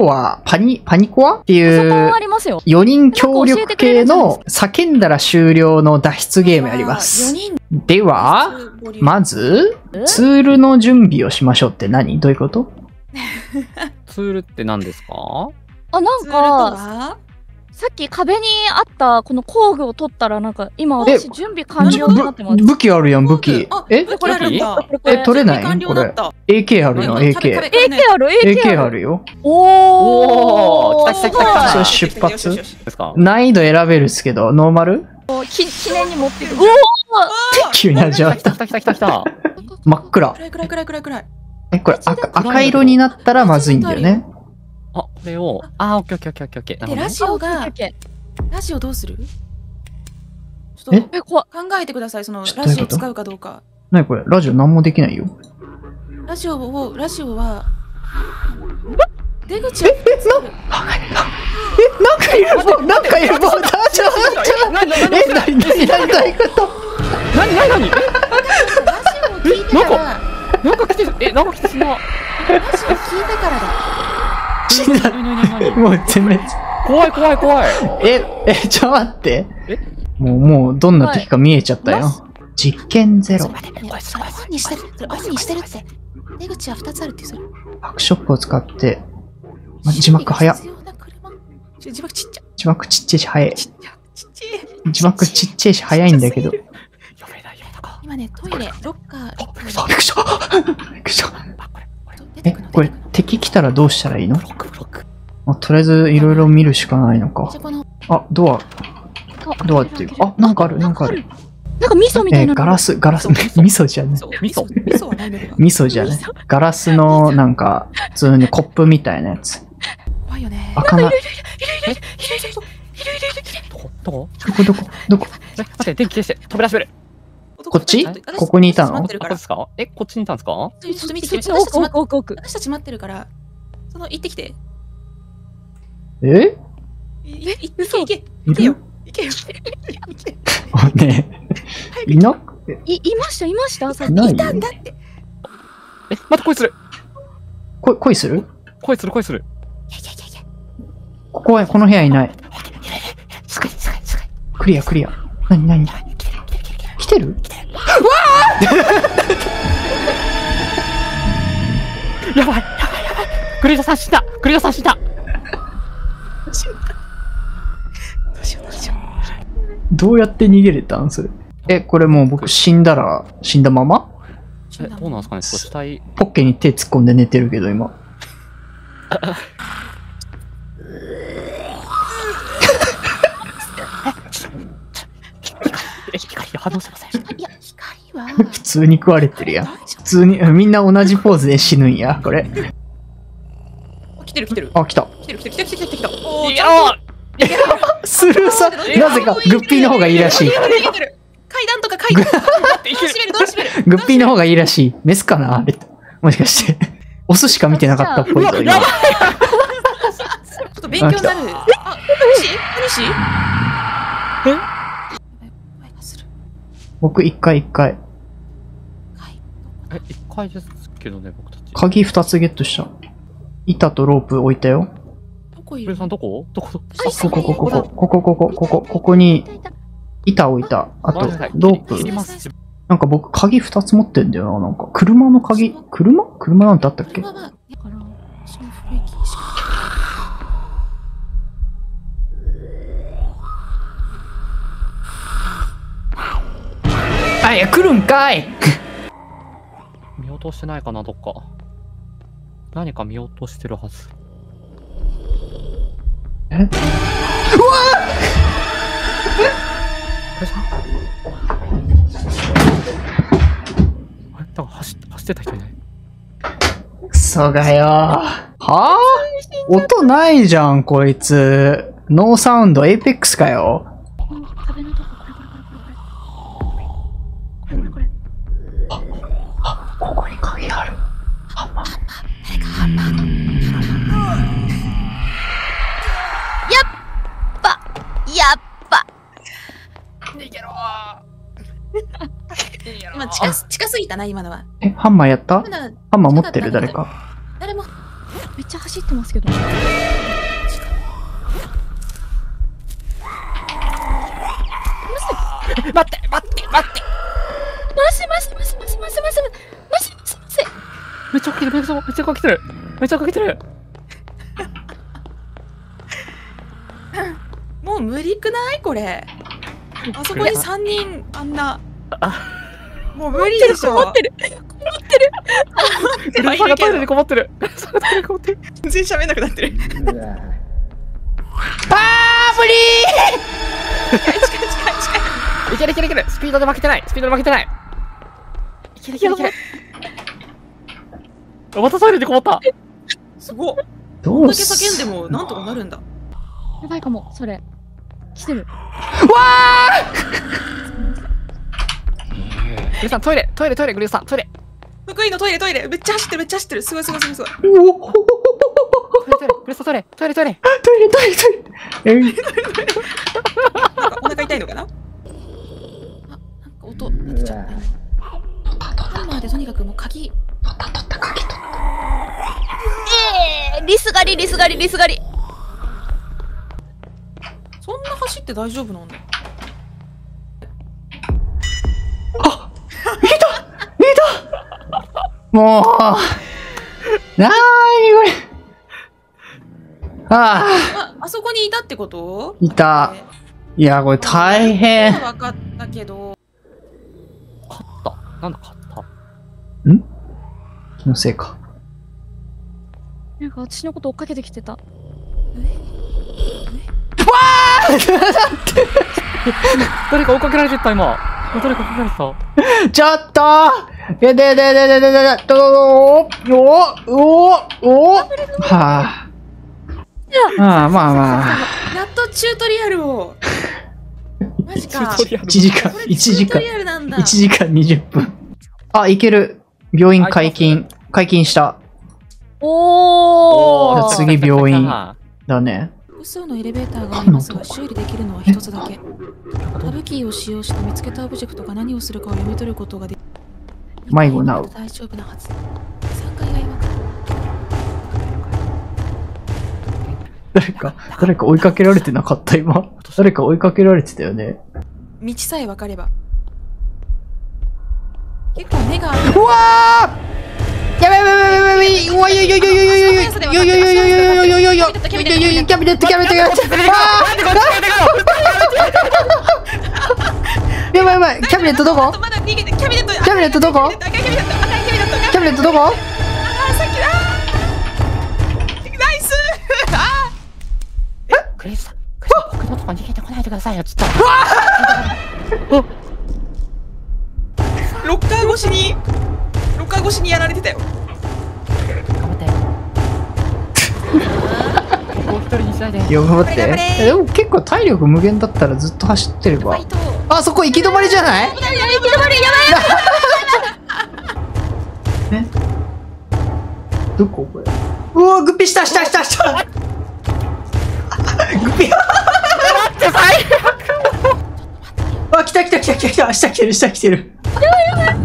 今日はパニコアっていう4人協力系の叫んだら終了の脱出ゲームやります。では、まずツールの準備をしましょうって何？どういうこと？ツールって何ですか？あ、なんか、さっき壁にあったこの工具を取ったらなんか今私準備完了になってます。武器あるやん、武器。え、これ取れない？これ。AK あるやん、AK。AK あるよ。おー、来た来た来た。それ出発？難易度選べるっすけど、ノーマル？記念に持ってる。おー！急に始まった。来た来た来た来た。真っ暗。暗い。え、これ赤色になったらまずいんだよね。あ、これを、あ、オッケーオッケーオッケーオッケー。で、ラジオどうする？ちょっと考えてください、そのラジオ使うかどうか。なにこれ、ラジオ何もできないよ。ラジオは、出口は。なんかいる、何なんか来てる、なんか来てる。ラジオ聞いたからだ。もう全滅。怖い。え、ちょっと待って。もうどんな敵か見えちゃったよ。実験ゼロ。オンにしてるって。出口は2つあるってそれ。パクショップを使って。字幕早っ。字幕ちっちゃいし早い。字幕ちっちゃいし早いんだけど。今ね、トイレ、ロッカー。びっくりした。え、これ敵来たらどうしたらいいの？とりあえずいろいろ見るしかないのか。あ、ドアっていうか、あ、なんかある。なんか味噌みたいな。ガラス、味噌じゃない。味噌じゃない。ガラスのなんか普通にコップみたいなやつ。怖いよね。どこ？待って、電気消して、飛び出してる。こっち？ここにいたの？え、こっちにいたんですか？ちょっと見てきて。奥。私たち待ってるから、その行ってきて。え？行けよ。あね。いました。いたんだって。え、また恋する。ここはこの部屋いない。クリア。なに。来てる。わあ！やばい。クリアさん死んだ。どうしよう。どうやって逃げれたんそれ。え、これもう僕死んだまま？え、どうなんですかね。死体ポッケに手突っ込んで寝てるけど今。光は普通に食われてるやん。普通にみんな同じポーズで死ぬんやこれ。来てる。あ、来た。おー、スルーさ、なぜかグッピーの方がいいらしい。階段とかグッピーの方がいいらしい。メスかなあれ、もしかしてオスしか見てなかったっぽいという。ちょっと勉強になる。あ、何し？え？僕1階。え、1階ですけどね、僕たち。鍵2つゲットした。板とロープ置いたよ。どこ？ここに板置いた。あと、ロープ。なんか僕、鍵2つ持ってんだよな。なんか、車の鍵。車なんてあったっけ？あ、いや、来るんかい。見落としてないかな、どっか。何か見落としてるはず。え？うわ！あれ、なんか走ってた人いない？クソがよー。はぁ？音ないじゃん、こいつ。ノーサウンド、エイペックスかよ。やっぱ逃げろー。今近すぎたな今のは。え、ハンマーやった？ハンマー持ってる誰か？誰も。めっちゃ走ってますけど。待って。マジ。めっちゃかけてる。もう無理くないこれ。あそこに3人あんな。もう無理でしょ。困ってる。ガラサがトイレに困ってる。全然喋んなくなってる。あー無理。近い。いける。スピードで負けてない。いける。またトイレで困った。すごい。どうすんだけ叫んでもなんとかなるんだ。やばいかもそれ。来てる。うわー。グリさんトイレグリさんトイレ。福井のトイレめっちゃ走ってるすごい。トイレ。なんかお腹痛いのかな？あ、なんか音出てちゃった。ハンマーでとにかくもう鍵。取った。リス狩り。そんな走って大丈夫なんだ。あ、見えた。もうなーにこれ。あそこにいたってこと？いた。いやこれ大変。わかったけど。買った。ん？気のせいか。なんか私のこと追っかけてきてた。誰か追っかけられてた今。誰か追っかけられてた。ちょっとー。まあ。やっとチュートリアルを。マジか。1時間20分。あ、いける。病院解禁した。おお。次病院だね。複数のエレベーターがありますが、修理できるのは一つだけ。タブキーを使用して見つけたオブジェクトが何をするかを読み取ることができる。迷子なう。大丈夫なはず。3階が今から。誰か追いかけられてなかった今。誰か追いかけられてたよね。道さえ分かれば。結構目が。うわー。やばいキャビネットどこ？ナイス！クリスさん、僕のとこ逃げてこないでくださいよ、ちょっと。ロッカー越しにやられてたよ。でも結構体力無限だったらずっと走ってれば。あそこ行き止まりじゃない？行き止まりやばい。どここれ？うわグッピした。グッピ。あ来た下来てる。やばい。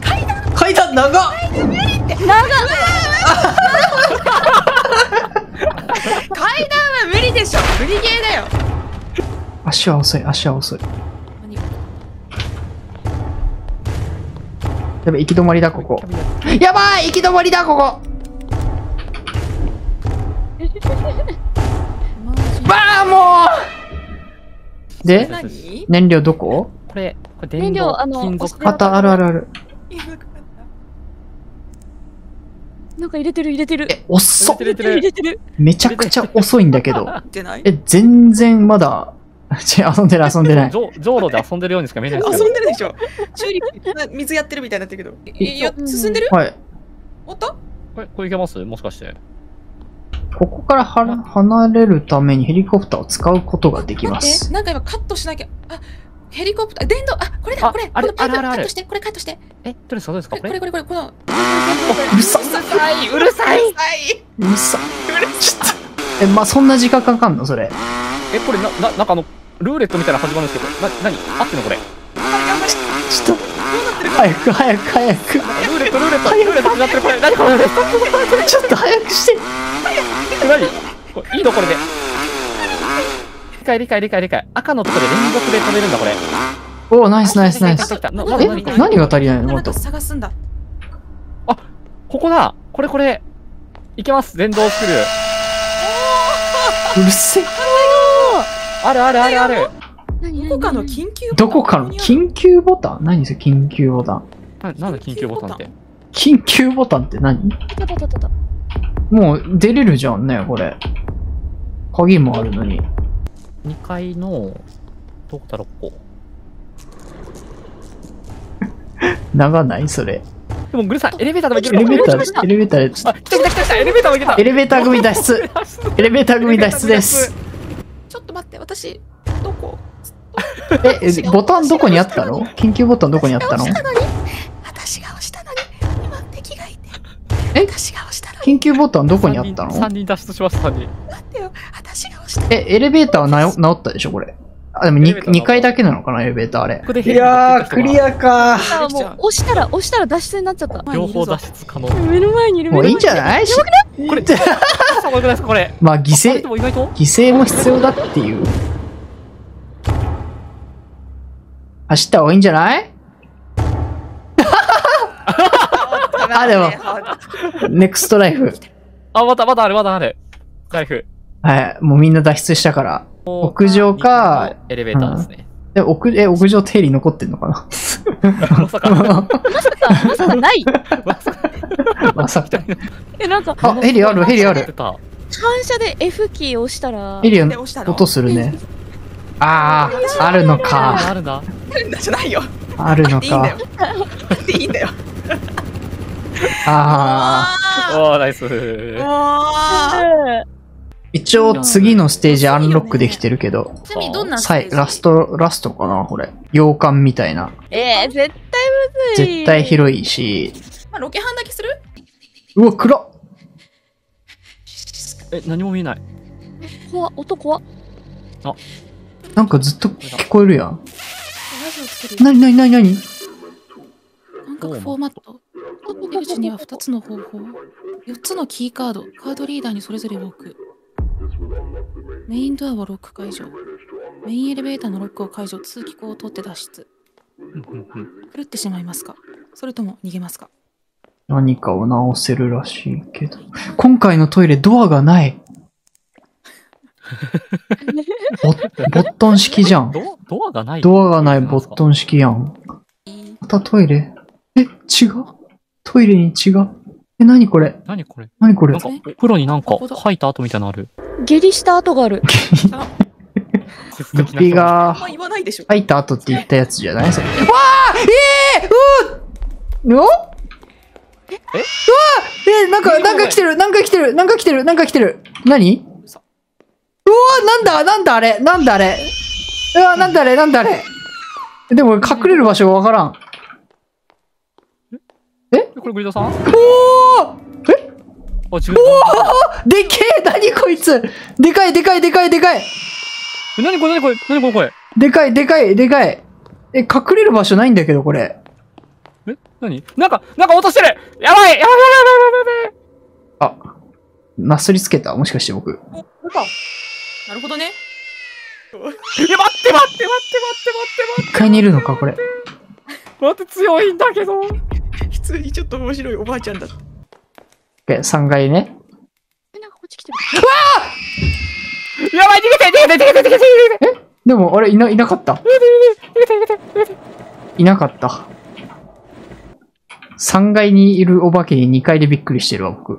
階段長っ。階段は無理でしょ。無理ゲーだよ。足は遅い。やばい行き止まりだここ。もう。で燃料どこ？これ燃料あある。なんか入れてる。遅っ。めちゃくちゃ遅いんだけど。全然まだ遊んでない。道路で遊んでるようにしか見えない。遊んでるでしょ。水やってるみたいになってるけど。いや進んでる？はい。おっと？これいけます？もしかして。ここから離れるためにヘリコプターを使うことができます。なんか今カットしなきゃ。あ、ヘリコプター電動。あ、これだこれ。あれカットしてこれカットして。どれですかこれこの。うるさい。そんな時間かかんのそれ。これなんかルーレットみたいな始まるんですけど、何合ってんのこれ。ちょっと早くルーレットなってる。これ何これ、ちょっと早くして。何いいのこれで、理解。赤のとこで連続で飛べるんだこれ。おお、ナイス。え、何が足りないの？もっと探すんだ。あ、ここだ。これいけます。電動スクリュー。うるせえ。ある。どこかの緊急ボタン。何それ緊急ボタン。なんだ緊急ボタンって。緊急ボタンって何？もう出れるじゃんねこれ。鍵もあるのに。2階のどこだろう。ここ長ないそれ。でもグルさんエレベーターでも行ける。エレベーターあ、来た。エレベーター組脱出。です。ちょっと待って、私どこ？え、ボタンどこにあったの？緊急ボタンどこにあったの？私が押したのに、今敵がいて。え、私が押したのに。緊急ボタンどこにあったの？3人脱出しました。3人。待ってよ、私が押した。え、エレベーターは直ったでしょこれ。あ、でも 2階だけなのかなエレベーターあれ。いやー、クリアかー。もう押したら脱出になっちゃった。両方脱出可能。目の前にいる。もういいんじゃない？これって。これ。まあ犠牲も必要だっていう。走った方がいいんじゃない？あ、でも、ネクストライフ。あ、まだある。ライフ。はい、もうみんな脱出したから。屋上か、エレベーターですね。え、屋上定理残ってんのかな？まさかない？まさか。え、なんか、あ、ヘリある。反射で F キー押したら、ヘリは音するね。ああ、あるのか。あるんだじゃないよ。あるのか。いいんだよ。ああ。おー、ナイス。一応次のステージアンロックできてるけど。次どんなステージ？ラストかなこれ。洋館みたいな。絶対むずい。絶対広いし。まあ、ロケハンだけする？うわ、暗っ。え、何も見えない。怖っ、音怖っ。あ。なんかずっと聞こえるやん。なに。なんかフォーマット。入り口には2つの方法。4つのキーカード。カードリーダーにそれぞれを置く。メインドアはロック解除。メインエレベーターのロックを解除。通気口を通って脱出。狂ってしまいますか？それとも逃げますか？何かを直せるらしいけど。今回のトイレドアがない。ボットン式じゃん。ドアがないボットン式やん。またトイレ。え、違う。トイレに違う。え、何これ。なんかお風呂になんか吐いた跡みたいなのある。下痢した跡がある。下痢が吐いた跡って言ったやつじゃない？それ。わあ、うお？え？うわ、なんか来てる。何？うわ、なんだあれ。うわ、なんだあれ。でも隠れる場所がわからん。え？これグリドさん？おお！え？おお！でけえ！何こいつ！でかい！何これ？でかい！え、隠れる場所ないんだけどこれ。え？何？なんか落としてる！やばい！あ、なすりつけた？もしかして僕。なるほどね。待って。1階にいるのかこれ。強いんだけど。普通にちょっと面白いおばあちゃんだ。3階ね。なんかこっち来てる。うわあ！やばい、逃げて。え？でもあれいなかった。いなかった。3階にいるお化けに2階でびっくりしてるわ僕。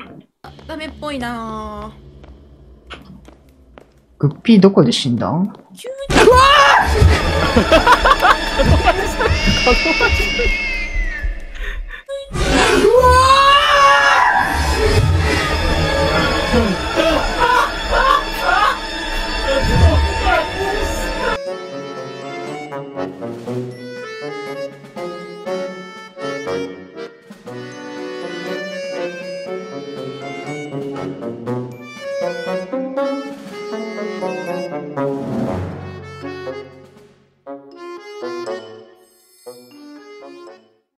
ダメっぽいなぁ。グッピーどこで死んだん？急に。うわあ！